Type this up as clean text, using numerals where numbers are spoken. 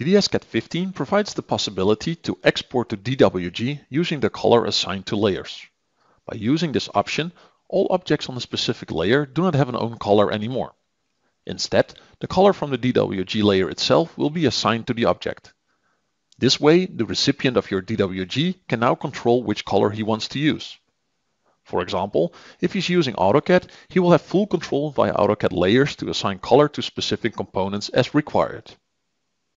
DDS-CAD 15 provides the possibility to export to DWG using the color assigned to layers. By using this option, all objects on a specific layer do not have an own color anymore. Instead, the color from the DWG layer itself will be assigned to the object. This way, the recipient of your DWG can now control which color he wants to use. For example, if he's using AutoCAD, he will have full control via AutoCAD layers to assign color to specific components as required.